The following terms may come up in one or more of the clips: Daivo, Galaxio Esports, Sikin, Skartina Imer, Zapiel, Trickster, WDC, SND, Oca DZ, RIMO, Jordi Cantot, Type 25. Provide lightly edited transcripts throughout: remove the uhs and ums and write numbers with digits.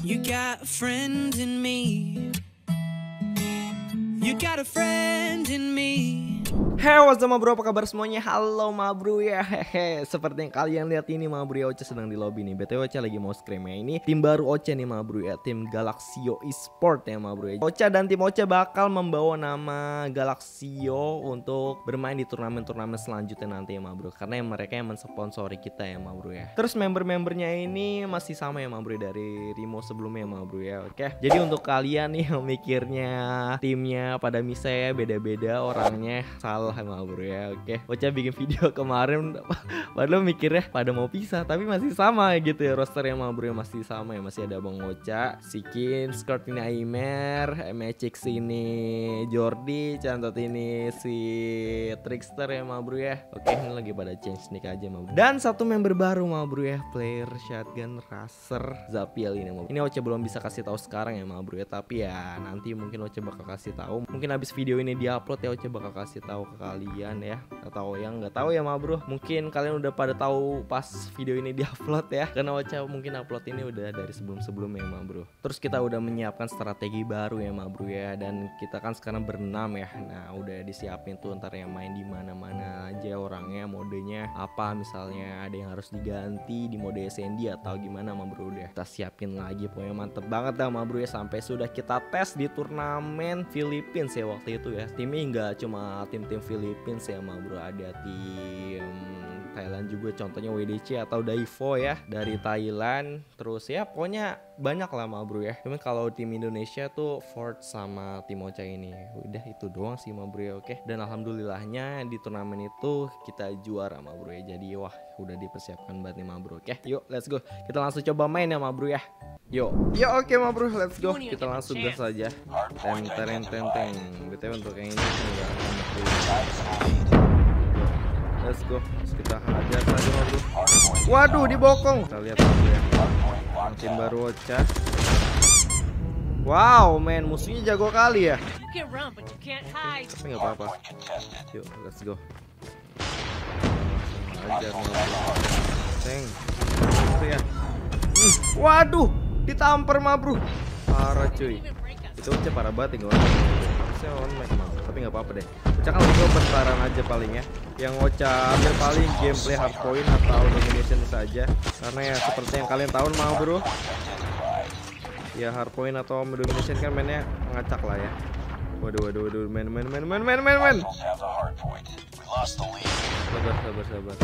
You got a friend in me. You got a friend in me. Hey, what's up bro, apa kabar semuanya? Halo Mabru ya, hehe. Seperti yang kalian lihat ini Mabru ya, Oce sedang di lobby nih. BTW Oce lagi mau scrim ya. Ini tim baru Oce nih Mabru ya, tim Galaxio Esports ya Mabru ya. Oce dan tim Oce bakal membawa nama Galaxio untuk bermain di turnamen-turnamen selanjutnya nanti ya Mabru. Karena mereka yang mensponsori kita ya Mabru ya. Terus member-membernya ini masih sama ya Mabru dari Rimo sebelumnya ya Mabru ya. Oke. Jadi untuk kalian nih yang mikirnya timnya pada misalnya beda-beda orangnya, salah Mabru ya. Oke, Oce bikin video kemarin padahal mikirnya pada mau pisah tapi masih sama gitu ya rosternya Mabru ya, masih sama ya, masih ada Bang Oce, Sikin, Skartina Imer, Magic sini Jordi Cantot ini si Trickster ya Mabru ya. Oke, ini lagi pada change nick aja Mabru. Dan satu member baru Mabru ya, player shotgun raser Zapiel ini Mabru. Ini Oce belum bisa kasih tahu sekarang ya Mabru ya, tapi ya nanti mungkin Oce bakal kasih tahu. Mungkin habis video ini diupload ya Oce bakal kasih tahu ke kalian ya, atau yang nggak tahu ya Mabru, mungkin kalian udah pada tahu pas video ini diupload ya, karena Oce mungkin upload ini udah dari sebelum-sebelumnya Mabru. Terus kita udah menyiapkan strategi baru ya Mabru ya, dan kita kan sekarang berenam ya, nah udah disiapin tuh ntar yang main di mana-mana aja orangnya, modenya apa, misalnya ada yang harus diganti di mode SND atau gimana Mabru, udah kita siapin lagi, pokoknya mantep banget lah Mabru ya, sampai sudah kita tes di turnamen Filipina ya waktu itu ya, timnya nggak cuma tim Filipina ya Mabru, ada tim Thailand juga, contohnya WDC atau Daivo ya dari Thailand. Terus ya pokoknya banyak lah Mabru ya. Cuman kalau tim Indonesia tuh Ford sama tim Oce ini. Udah itu doang sih Mabru ya. Oke. Dan alhamdulillahnya di turnamen itu kita juara Mabru ya. Jadi wah udah dipersiapkan banget nih Mabru. Oke, yuk let's go. Kita langsung coba main ya Mabru ya. Yuk. Yuk oke Mabru, let's go. Kita langsung gas aja. Teng. BTW untuk yang ini enggak let's go. Terus kita hajar saja Mabru. Waduh dibokong. Kita lihat Mabru ya. Tim baru Oce. Wow men, musuhnya jago kali ya. Tapi nggak apa-apa. Yuk let's go. Hajar Mabru. Teng. Itu ya. Waduh ditampar Mabru. Parah cuy. Itu Oce parah banget ya. Harusnya on mic Mabru, tapi nggak apa-apa deh. Oce kan lebih bertaran aja paling ya. Yang Oce ambil paling gameplay hardpoint atau domination saja, karena ya seperti yang kalian tahu Mabru ya, hardpoint atau domination kan mainnya ngacak lah ya. Waduh men. Sabar.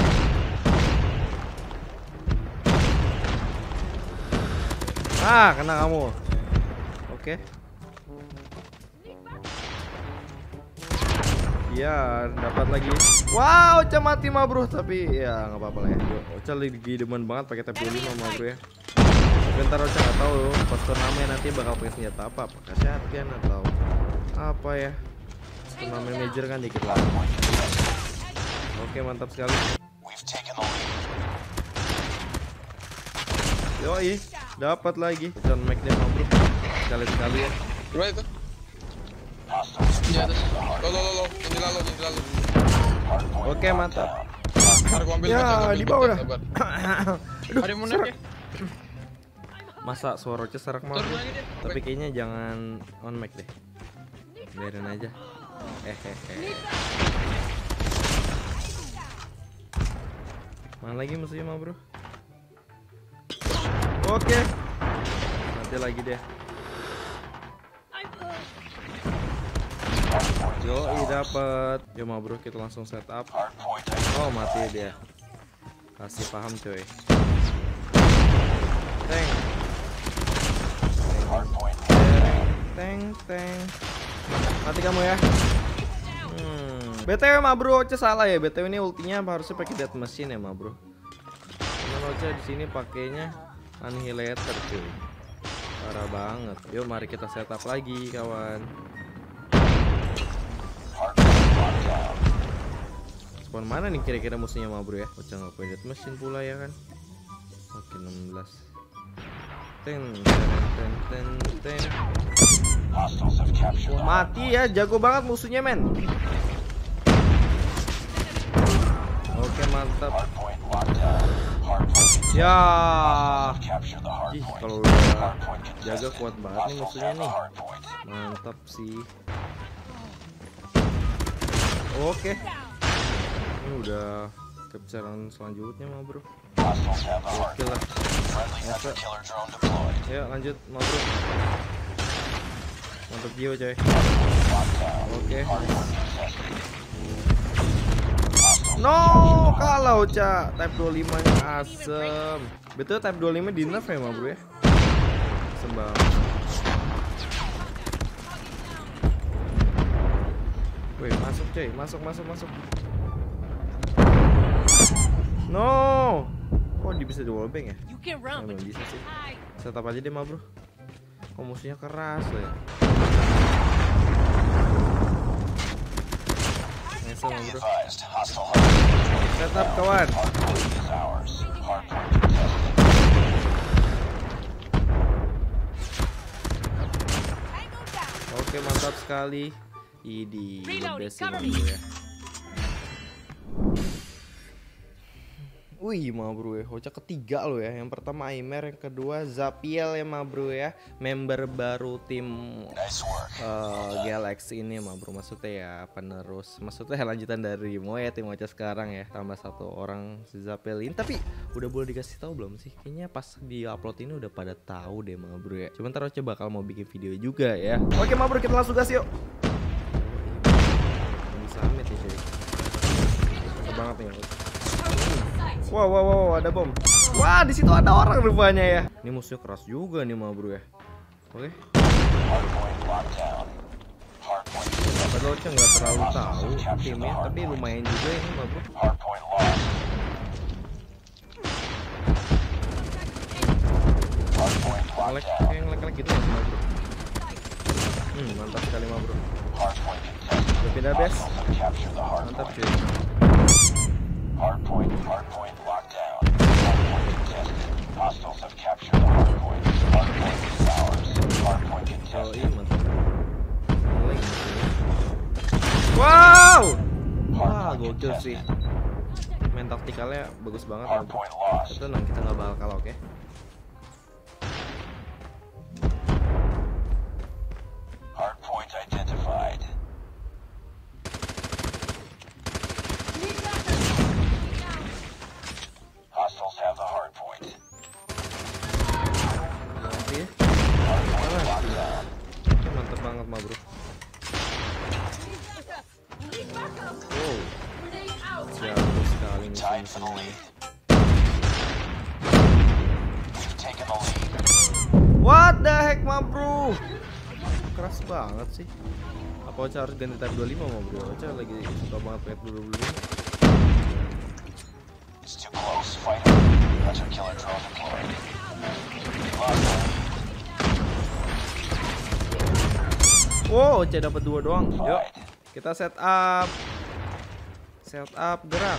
Ah, kena kamu. Oke. Ya, dapat lagi. Wow, Oce mati Mabru, tapi ya nggak apa-apa lah ya. Oce lagi demen banget pakai Type 25 Mabru ya. Bentar Oce nggak tahu pas turnamen nanti bakal pakai senjata apa, pakai shotgun atau apa ya? Turnamen major kan dikit lah. Oke, mantap sekali. Yoi, dapat lagi. Oce make dia Mabru sekali ya. Right. Oke mantap. Ya di bawah dah. Masa suara Oce serak Mabru. Tapi kayaknya jangan on mic deh. Biarin aja. Mana lagi musuhnya Mabru? Oke. Nanti lagi deh. Yoi dapet. Yo Mabru kita langsung setup. Oh mati dia. Kasih paham coy. Teng. Mati kamu ya. BTW Mabru Oce salah ya. BTW ini ultinya harusnya pakai death machine ya Mabru. Cuman Oce di sini pakainya annihilator coy. Parah banget. Yo mari kita setup lagi kawan. Spawn mana nih kira-kira musuhnya Mabru ya? Oce nggak punya mesin pula ya kan? Oke 16. Ten. Mati ya, jago banget musuhnya men. Oke mantap. Ya. Ih, kalau udah jaga kuat banget nih musuhnya nih. Mantap sih. Oke. Ini udah kebesaran selanjutnya mah bro. Oke lah. Masa. Ya lanjut mah bro. Mantap jiwa coy. Oke. No, kalau cak Type 25 nya asem. Betul Type 25 di nerf ya bro ya. Sembah. Woi, masuk cuy, masuk. No. Kok bisa di wallbang ya? Enggak bisa sih. Tetap aja deh mah bro. Kok musuhnya keras ya. Tetap kawan. Oke, mantap sekali. Idi best ya. Wih, ma bro ya, Hoca ketiga lo ya. Yang pertama Imer, yang kedua Zapiel ya ma bro ya. Member baru tim Galaxy ini ma bro, maksudnya ya penerus. Maksudnya lanjutan dari Mo ya, tim Hoca sekarang ya. Tambah satu orang si Zapiel ini. Tapi udah boleh dikasih tahu belum sih? Kayaknya pas di upload ini udah pada tahu deh ma bro ya. Cuma ntar Hoca bakal mau bikin video juga ya. Oke ma bro, kita langsung gas yuk. Summit ya cuy. Banget nih. Wow, ada bom. Wah, di situ ada orang rupanya ya. Ini musuhnya keras juga nih, ma bro ya. Oke. Padahal Ocha nggak terlalu tahu timnya, tapi lumayan juga ini, ma bro. Lek gitu ya, ma bro. Mantap sekali, ma bro. Udah pindah base. Mantap cuy. Hardpoint locked down. Hardpoint contested. Hostiles have captured the hardpoint. Hardpoint is ours. Hardpoint contested. Wow! Wah, gokil sih. Main taktikalnya bagus banget. Itu nang kita nggak bakal oke. Hardpoint identified. What the heck ma bro, keras banget sih. Apa Ocha harus ganti Type 25 ma bro? Ocha lagi suka banget Type 25. Wow, Ocha dapat 2 doang. Yuk kita set up gerak.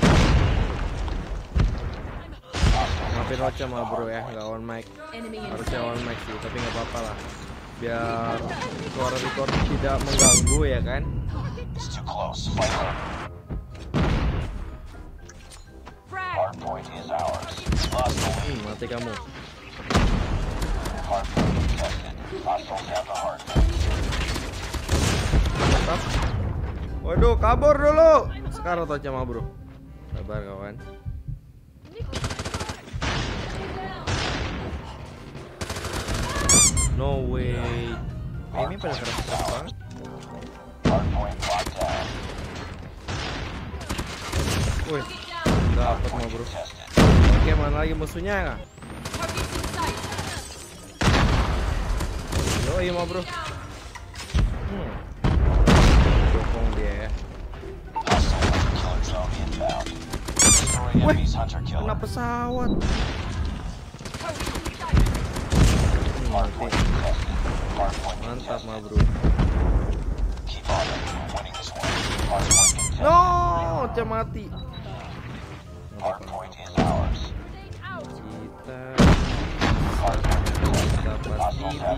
Maafin Ocha mah bro ya, nggak on mic. Harusnya on mic sih, tapi nggak apa-apa lah. Biar suara record tidak mengganggu ya kan. Mati kamu. Mantap. Waduh, kabur dulu. Sekarang Ocha mah bro. Sabar kawan. No way. Ini pada keras banget. Wih, dapat mah bro. Oke, mana lagi musuhnya? Yo, iya mah bro. Bokong dia ya. Wih, kena pesawat. Mantap ma bro. No, Ocha mati. Kita pasti bisa.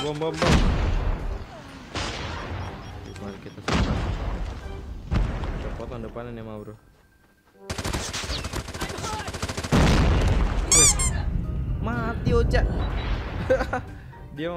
Bom. Mari kita Pot tahun depan ini mah bro. Mati Oca. Dia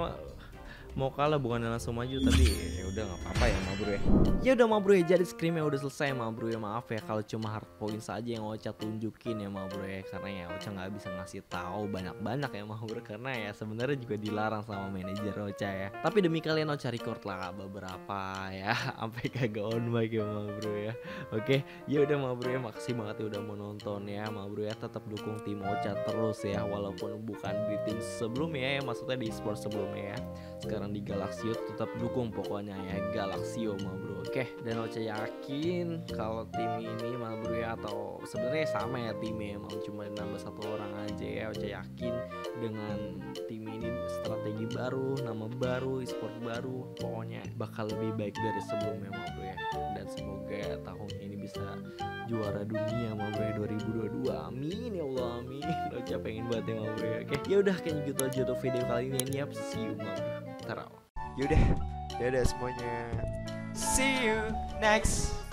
mau kalah bukan langsung maju, tapi ya udah nggak apa-apa ya ma bro ya. Ya udah ma bro ya, jadi scrimnya udah selesai ma bro ya. Maaf ya kalau cuma hard point saja yang Oca tunjukin ya ma bro ya, karena ya Oca nggak bisa ngasih tahu banyak-banyak ya ma bro, karena ya sebenarnya juga dilarang sama manajer Oca ya. Tapi demi kalian Oca record lah beberapa ya sampai kagak on mic ya ma bro ya. Oke, ya udah ma bro ya, makasih banget ya udah mau nonton ya ma bro ya. Tetap dukung tim Oca terus ya, walaupun bukan di tim sebelumnya ya, maksudnya di sport sebelumnya ya. Sekarang di Galaxio tetap dukung pokoknya ya Galaxio ma bro. Oke, dan Oca yakin kalau tim ini ma bro ya, atau sebenarnya sama ya timnya, emang cuma nambah satu orang aja ya. Oca yakin dengan tim ini strategi baru, nama baru, e-sport baru, pokoknya bakal lebih baik dari sebelumnya ma bro ya. Dan semoga tahun ini bisa juara dunia ma bro ya 2022. Amin ya Allah, amin. Oca pengen banget ya ma bro ya. Oke, ya udah kayaknya gitu aja untuk video kali ini ya. See you ma bro. Yaudah, dadah semuanya. See you next.